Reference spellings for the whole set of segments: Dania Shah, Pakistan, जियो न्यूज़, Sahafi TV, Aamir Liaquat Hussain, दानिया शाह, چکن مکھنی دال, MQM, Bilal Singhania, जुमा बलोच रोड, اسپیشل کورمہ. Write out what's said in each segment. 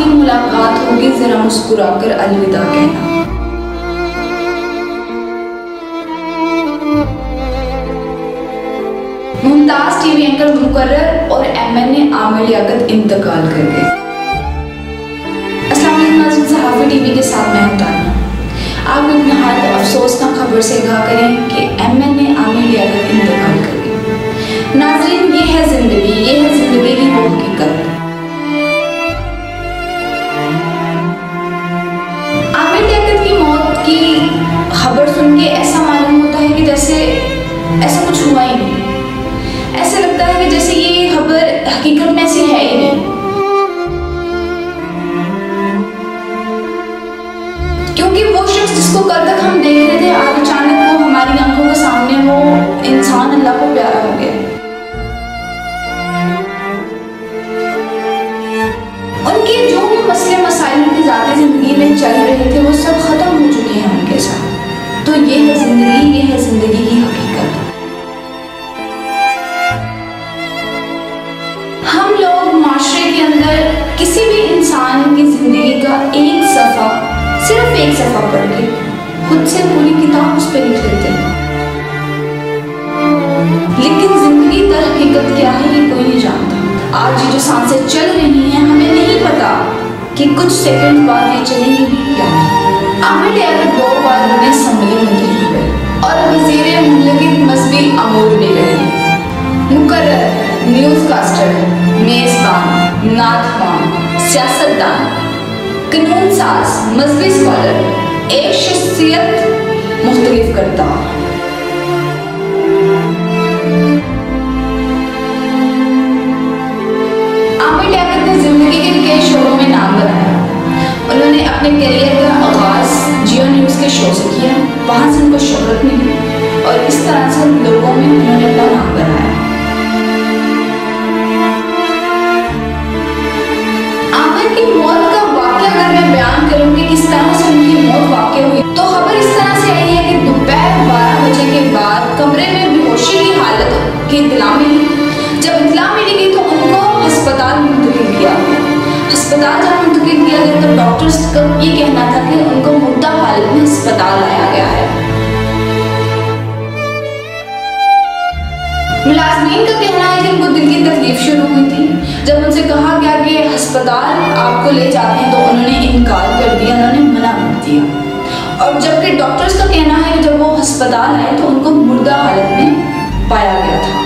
आखिरी मुलाकात होगी, जरा मुस्कुराकर अलविदा कहना। मुमताज टीवी एंकर मुकर्रर और एमएनए आमिर लियाकत इंतकाल कर गए। सहाफ़ी टीवी के साथ मैं दानिया। आप लोग नहायत अफसोसनाक खबर से आगाह करें कि एमएनए आमिर लियाकत इंतकाल कर गए। नाज़रीन, ये है जिंदगी की वो हकीकत। आमिर लियाकत की मौत की खबर सुन के ऐसा मालूम होता है कि जैसे ऐसा कुछ हुआ ही नहीं। ऐसा लगता है कि जैसे ये खबर हकीकत में ऐसी है ही नहीं, क्योंकि वो शख्स जिसको कल तक हम देख रहे थे, आज अचानक वो हमारी आंखों के सामने वो इंसान अल्लाह को प्यारा हो गया। उनके जो भी मसले मसाइल उनकी ज़ाती ज़िंदगी में चल रहे थे, वो सब ख़त्म हो चुके हैं उनके साथ। तो ये है ज़िंदगी की हकीकत। हम लोग माशरे के अंदर किसी भी इंसान की ज़िंदगी का सिर्फ एक सफ़ा पढ़ के खुद से पूरी किताब उस पर लिख लेते हैं, लेकिन जिंदगी का हकीकत क्या है ये कोई नहीं जानता। आज ये जो सांसें चल रही हैं, हमें नहीं पता कि कुछ सेकंड बाद ये चलेंगी क्या। आमिर लियाकत 2 बार उन्हें असम्बली मंत्री हुए और वजीर मुमलिकत मजहबी अमूर भी रहे। मुकर्रर न्यूज़कास्टर, मेज़बान, नाथवान, सियासतदान, कानून साज, मजहबी स्कॉलर, एक शख्सियत मुख्तलिफ करता। आमिर लियाकत ने जिंदगी के कई शोरों में नाम बनाया। उन्होंने अपने करियर का आगाज जियो न्यूज़ के शो से किया, वहाँ से उनको शोहरत मिली और इस तरह से लोगों में उन्होंने अपना नाम बनाया। आमिर की मौत का अगर मैं बयान करूं कि किस तरह से उनकी मौत वाकई हुई, तो खबर इस तरह से आई है कि दोपहर 12 बजे के बाद कमरे में बेहोशी की हालत की इतला मिली। जब इतला मिली गई तो उनको अस्पताल मुंतकिल किया। अस्पताल जब मुंतकिल किया गया तो डॉक्टर्स का ये कहना था कि उनको मुर्दा हालत में अस्पताल लाया गया है। मुलाजमीन का कहना है कि उनको दिल की तकलीफ शुरू हुई थी। जब उनसे कहा गया कि अस्पताल आपको ले जाते हैं तो उन्होंने इनकार कर दिया, उन्होंने मना कर दिया। और जबकि डॉक्टर्स का कहना है कि जब वो अस्पताल आए तो उनको मुर्दा हालत में पाया गया था।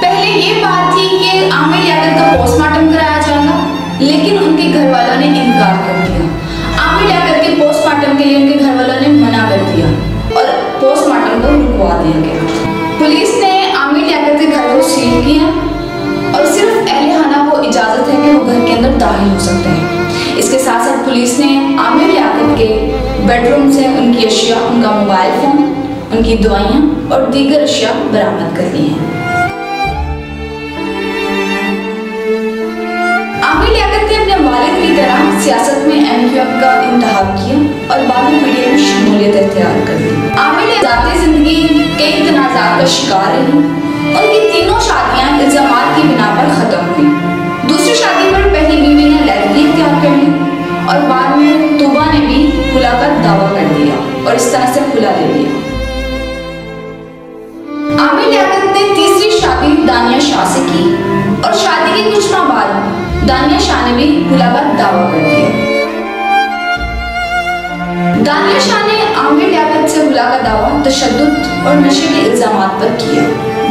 पहले ये बात थी कि आमिर लियाकत का पोस्टमार्टम कराया जाएगा, लेकिन उनके घर वालों ने इनकार कर दिया। आमिर लियाकत के पोस्टमार्टम के लिए उनके घर वालों ने मना कर दिया और पोस्टमार्टम को रुकवा दिया गया। पुलिस ने आमिर लियाकत के घर को सील किया और सिर्फ अहल-ए-खाना को इजाज़त है कि वो घर के अंदर दाखिल हो सकते हैं। इसके साथ साथ पुलिस ने आमिर लियाकत के बेडरूम से उनकी अशिया, उनका मोबाइल फ़ोन, उनकी दवाइयाँ और दीगर अशिया बरामद कर ली हैं। आमिर लियाकत ने अपने वालिद की तरह सियासत में MQM का इंतखाब किया और बाद में मीडिया में शमूलियत इख्तियार कर ली। आमिर ने ज़ाती ज़िंदगी कई तनाज़ात का शिकार रही। उनकी 3 शादियां इल्जामात की बिना पर खत्म हुई। दूसरी शादी पर पहली बीवी ने लड़की इख्तियार कर ली और बाद में तौबा ने भी खुला का दावा कर दिया और इस तरह से खुला ले लिया। आमिर लियाकत ने तीसरी शादी दानिया शाह से की और शादी के कुछ माह बाद दानिया शाह ने भी खुला का दावा कर दिया। दानिया शाह ने आमिर लियाकत से खुला का दावा तशद्दुद और नशे के इल्जामात पर किया।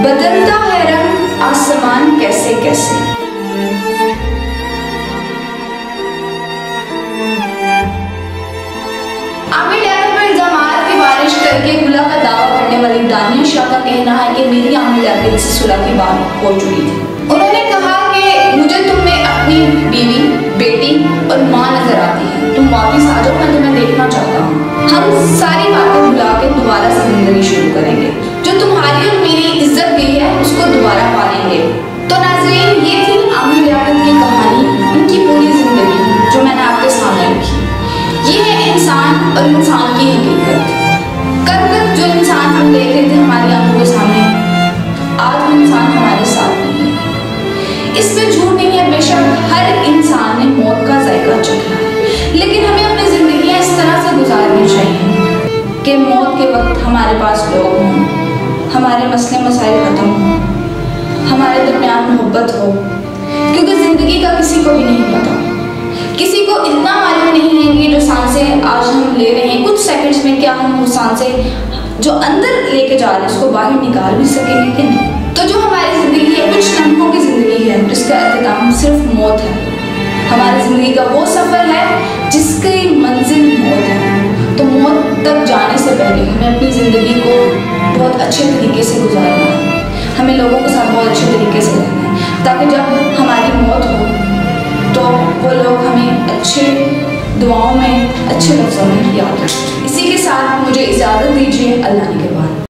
बदलता है रंग आसमान कैसे कैसे। आमिर लियाकत पर इल्जामात की बारिश करके खुला का दावा करने वाली दानिया शाह का कहना है कि मेरी आमिर लियाकत से सुलह की बात हो चुकी थी। उन्होंने कहा कि मुझे तुम्हें अपनी बीवी, बेटी और माँ नजर आती है, तुम वापस आ जाओ, मैं तुम्हें देखना चाहता हूँ। हम सारी बातें भुला के दोबारा जिंदगी शुरू करेंगे, जो तुम्हारी और मेरी इज्जत भी है उसको दोबारा पालेंगे। तो नाज़रीन, ये थी आमिर लियाकत की कहानी, उनकी पूरी जिंदगी जो मैंने आपके सामने रखी। ये है इंसान और इंसान की हकीकत। कल तक जो इंसान हम देख रहे थे हमारी आंखों के सामने, आज वो इंसान हमारे साथ नहीं है। इस है, बेशक हर इंसान ने मौत का जायका चखना है, लेकिन हमें अपनी ज़िंदगी इस तरह से गुजारनी चाहिए कि मौत के वक्त हमारे पास लोग हों, हमारे मसले मसाइल ख़त्म हों, हमारे दरमियान मोहब्बत हो, क्योंकि ज़िंदगी का किसी को भी नहीं पता। किसी को इतना मालूम नहीं है कि जो सांसें आज हम ले रहे हैं कुछ सेकंड्स में क्या हम उस सांसें जो अंदर लेके जा रहे हैं उसको बाहर निकाल भी सकेंगे कि नहीं। तो जो हमारी ज़िंदगी है कुछ लम्हों की ज़िंदगी है जिसका अख्ताम सिर्फ मौत है। हमारी ज़िंदगी का वो सफ़र है जिसकी मंजिल मौत है। तो मौत तक जाने से पहले हमें अपनी ज़िंदगी को बहुत अच्छे तरीके से गुजारना है, हमें लोगों के साथ बहुत अच्छे तरीके से रहना है, ताकि जब हमारी मौत हो तो वो लोग हमें अच्छे दुआओं में, अच्छे लफ्ज़ों में याद रखें। इसी के साथ मुझे इजाज़त दीजिए। अल्लाह ने